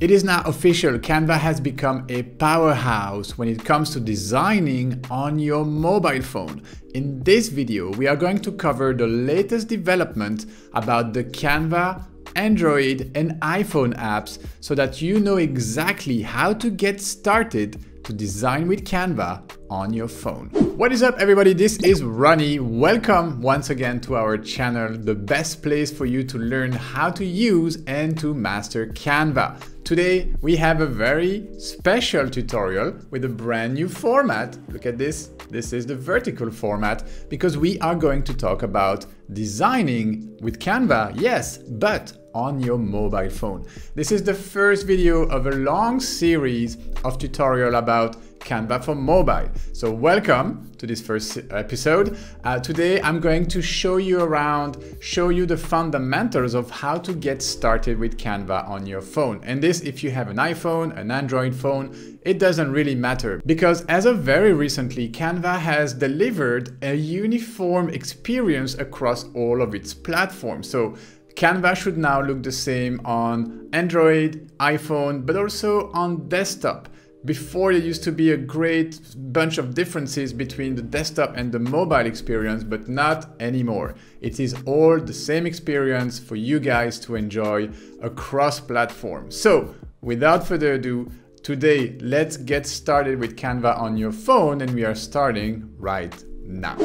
It is now official, Canva has become a powerhouse when it comes to designing on your mobile phone. In this video, we are going to cover the latest development about the Canva, Android and iPhone apps so that you know exactly how to get started to design with Canva on your phone. What is up everybody, this is Ronnie. Welcome once again to our channel, the best place for you to learn how to use and to master Canva. Today we have a very special tutorial with a brand new format. Look at this, this is the vertical format because we are going to talk about designing with Canva, yes, but on your mobile phone. This is the first video of a long series of tutorial about Canva for mobile. So welcome to this first episode. Today I'm going to show you the fundamentals of how to get started with Canva on your phone. And this, if you have an iPhone, an Android phone, it doesn't really matter because as of very recently, Canva has delivered a uniform experience across all of its platforms. So Canva should now look the same on Android, iPhone, but also on desktop. Before, there used to be a great bunch of differences between the desktop and the mobile experience, but not anymore. It is all the same experience for you guys to enjoy across platform. So without further ado, today, let's get started with Canva on your phone, and we are starting right now.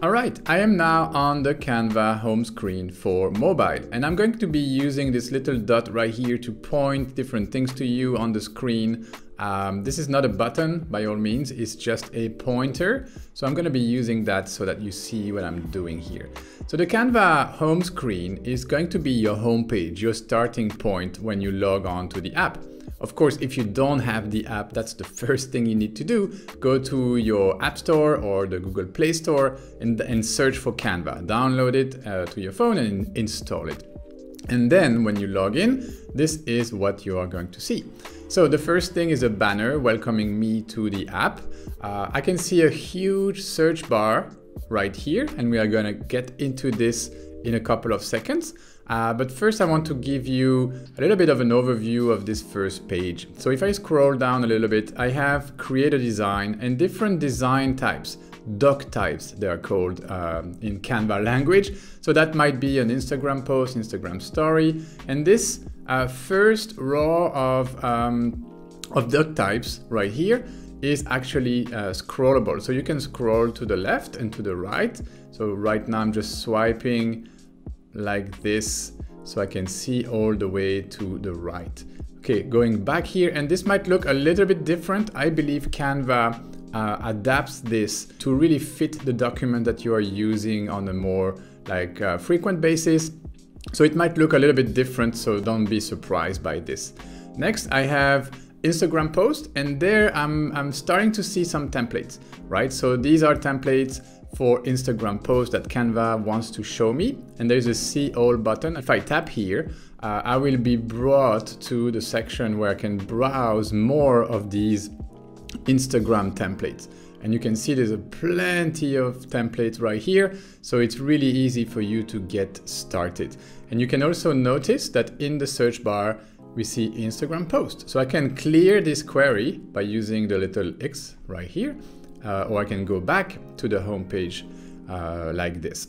All right, I am now on the Canva home screen for mobile, and I'm going to be using this little dot right here to point different things to you on the screen. This is not a button by all means, it's just a pointer. So I'm going to be using that so that you see what I'm doing here. So the Canva home screen is going to be your home page, your starting point when you log on to the app. Of course, if you don't have the app, that's the first thing you need to do. Go to your App Store or the Google Play Store and search for Canva. Download it to your phone and install it. And then when you log in, this is what you are going to see. So the first thing is a banner welcoming me to the app. I can see a huge search bar right here, and we are going to get into this in a couple of seconds. But first I want to give you a little bit of an overview of this first page. So if I scroll down a little bit, I have create a design and different design types, doc types they are called in Canva language. So that might be an Instagram post, Instagram story. And this first row of doc types right here is actually scrollable. So you can scroll to the left and to the right. So right now I'm just swiping like this so I can see all the way to the right. Okay, going back here, and this might look a little bit different. I believe Canva adapts this to really fit the document that you are using on a more like frequent basis. So it might look a little bit different, so don't be surprised by this. Next, I have Instagram post, and there I'm starting to see some templates, right? So these are templates for Instagram posts that Canva wants to show me, and there's a see all button. If I tap here, I will be brought to the section where I can browse more of these Instagram templates. And you can see there's a plenty of templates right here, so it's really easy for you to get started. And you can also notice that in the search bar, we see Instagram post. So I can clear this query by using the little X right here, or I can go back to the home page like this.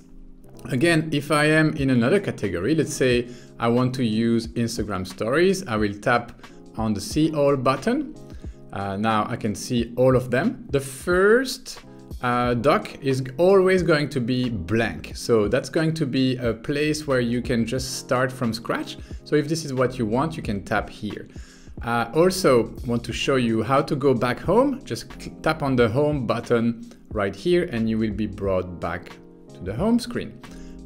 Again, if I am in another category, let's say I want to use Instagram stories, I will tap on the see all button. Now I can see all of them. The first doc is always going to be blank. So that's going to be a place where you can just start from scratch. So if this is what you want, you can tap here. Also want to show you how to go back home. Just tap on the home button right here and you will be brought back to the home screen.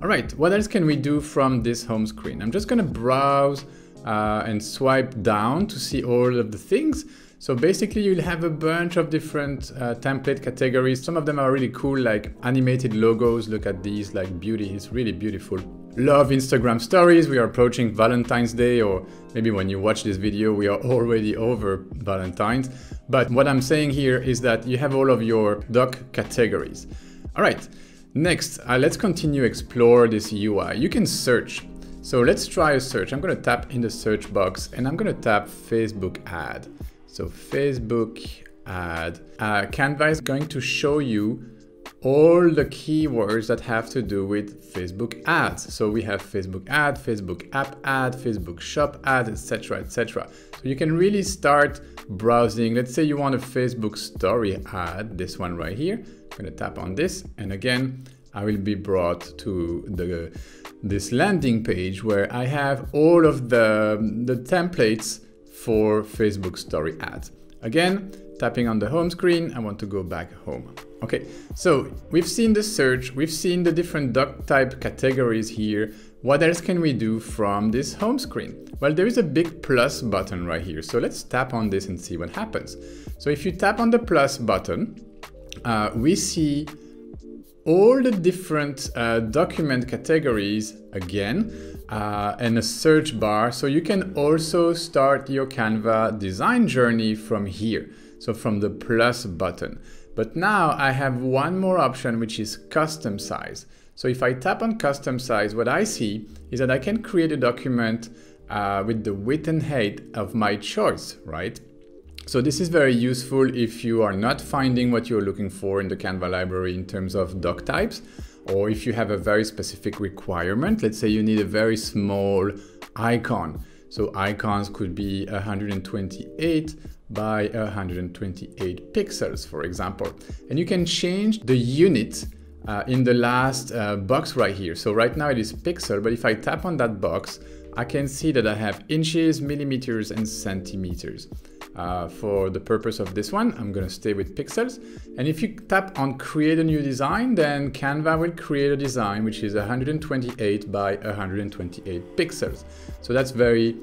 All right, what else can we do from this home screen? I'm just gonna browse and swipe down to see all of the things. So basically you'll have a bunch of different template categories. Some of them are really cool, like animated logos. Look at these, like beauty, it's really beautiful. Love Instagram stories. We are approaching Valentine's Day, or maybe when you watch this video, we are already over Valentine's. But what I'm saying here is that you have all of your doc categories. All right, next, let's continue explore this UI. You can search. So let's try a search. I'm going to tap in the search box and I'm going to tap Facebook ad. So Facebook ad. Canva is going to show you all the keywords that have to do with Facebook ads. So we have Facebook ad, Facebook app ad, Facebook shop ad, etc., etc. So you can really start browsing. Let's say you want a Facebook story ad, this one right here. I'm going to tap on this, and again, I will be brought to this landing page where I have all of the templates for Facebook story ads. Again, tapping on the home screen, I want to go back home. Okay, so we've seen the search, we've seen the different doc type categories here. What else can we do from this home screen? Well, there is a big plus button right here. So let's tap on this and see what happens. So if you tap on the plus button, we see all the different document categories again, and a search bar. So you can also start your Canva design journey from here. So from the plus button. But now I have one more option, which is custom size. So if I tap on custom size, what I see is that I can create a document with the width and height of my choice, right? So this is very useful if you are not finding what you're looking for in the Canva library in terms of doc types, or if you have a very specific requirement. Let's say you need a very small icon. So icons could be 128 by 128 pixels, for example. And you can change the unit in the last box right here. So right now it is pixel, but if I tap on that box, I can see that I have inches, millimeters, and centimeters. For the purpose of this one, I'm going to stay with pixels. And if you tap on create a new design, then Canva will create a design which is 128 by 128 pixels. So that's very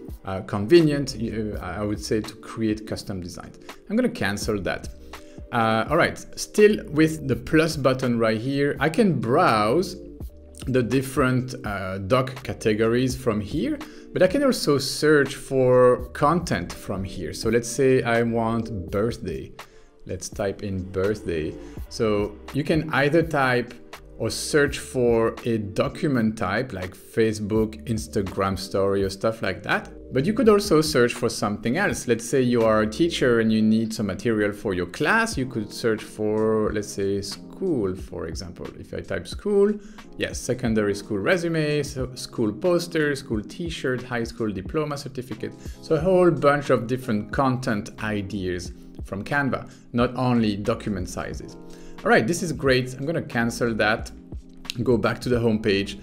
convenient, I would say, to create custom designs. I'm going to cancel that. All right, still with the plus button right here, I can browse the different doc categories from here, but I can also search for content from here. So let's say I want birthday. Let's type in birthday. So you can either type or search for a document type like Facebook, Instagram story, or stuff like that. But you could also search for something else. Let's say you are a teacher and you need some material for your class. You could search for, let's say, school, for example. If I type school, yes, secondary school resume, so school poster, school t-shirt, high school diploma certificate. So a whole bunch of different content ideas from Canva, not only document sizes. All right, this is great. I'm going to cancel that, go back to the homepage,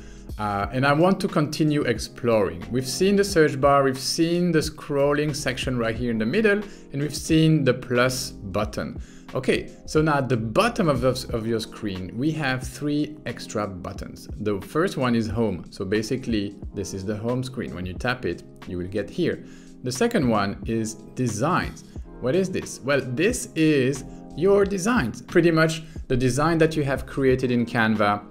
and I want to continue exploring. We've seen the search bar, we've seen the scrolling section right here in the middle, and we've seen the plus button. Okay, so now at the bottom of your screen, we have three extra buttons. The first one is home. So basically, this is the home screen. When you tap it, you will get here. The second one is designs. What is this? Well, this is your designs. Pretty much the design that you have created in Canva,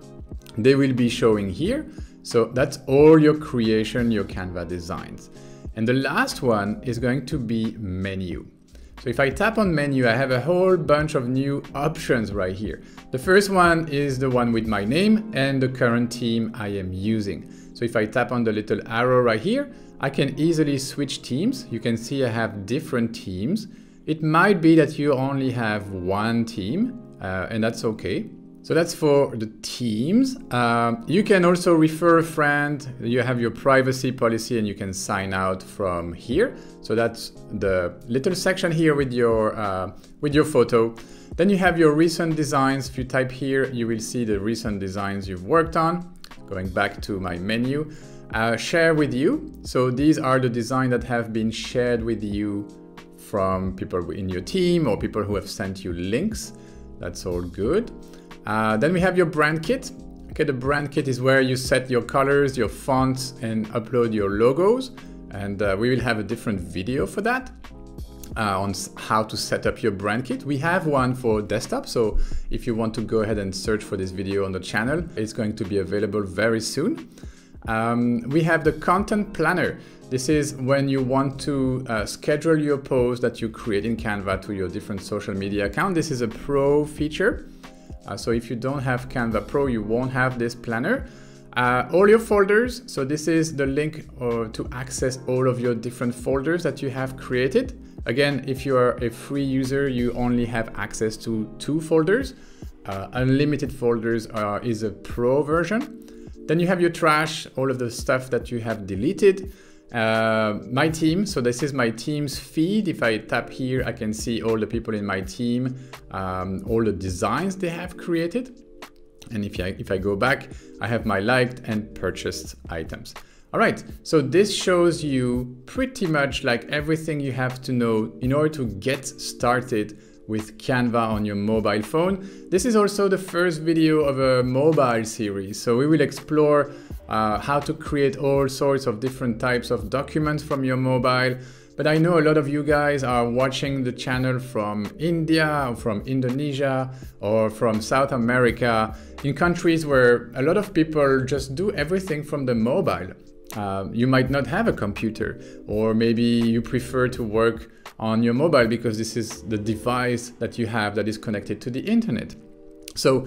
they will be showing here. So that's all your creation, your Canva designs. And the last one is going to be menu. So if I tap on menu, I have a whole bunch of new options right here. The first one is the one with my name and the current team I am using. So if I tap on the little arrow right here, I can easily switch teams. You can see I have different teams. It might be that you only have one team, and that's okay. So that's for the teams. You can also refer a friend. You have your privacy policy and you can sign out from here. So that's the little section here with your photo. Then you have your recent designs. If you type here, you will see the recent designs you've worked on. Going back to my menu, share with you. So these are the designs that have been shared with you from people in your team or people who have sent you links. That's all good. Then we have your brand kit. Okay, the brand kit is where you set your colors, your fonts, and upload your logos. And we will have a different video for that on how to set up your brand kit. We have one for desktop. So if you want to go ahead and search for this video on the channel, it's going to be available very soon. We have the content planner. This is when you want to schedule your posts that you create in Canva to your different social media accounts. This is a pro feature. So if you don't have Canva Pro, you won't have this planner. all your folders. So this is the link to access all of your different folders that you have created. Again, if you are a free user, you only have access to 2 folders. Unlimited folders is a pro version. Then you have your trash, all of the stuff that you have deleted. My team, so this is my team's feed. If I tap here, I can see all the people in my team, all the designs they have created. And if I go back, I have my liked and purchased items. All right, so this shows you pretty much like everything you have to know in order to get started with Canva on your mobile phone. This is also the first video of a mobile series. So we will explore how to create all sorts of different types of documents from your mobile. But I know a lot of you guys are watching the channel from India, or from Indonesia, or from South America, in countries where a lot of people just do everything from the mobile. You might not have a computer, or maybe you prefer to work on your mobile because this is the device that you have that is connected to the internet. So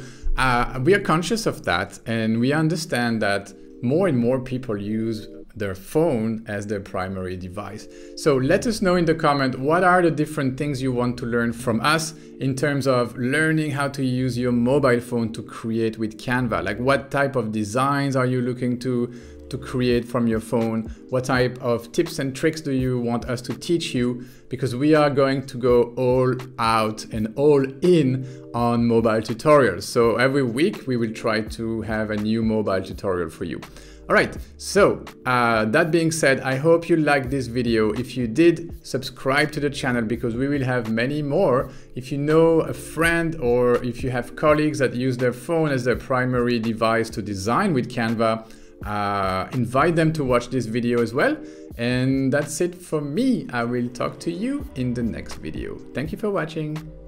we are conscious of that, and we understand that more and more people use their phone as their primary device. So let us know in the comment, what are the different things you want to learn from us in terms of learning how to use your mobile phone to create with Canva? Like, what type of designs are you looking to create from your phone? What type of tips and tricks do you want us to teach you? Because we are going to go all out and all in on mobile tutorials. So every week we will try to have a new mobile tutorial for you. All right, so that being said, I hope you liked this video. If you did, subscribe to the channel because we will have many more. If you know a friend or if you have colleagues that use their phone as their primary device to design with Canva, invite them to watch this video as well. And that's it for me. I will talk to you in the next video. Thank you for watching.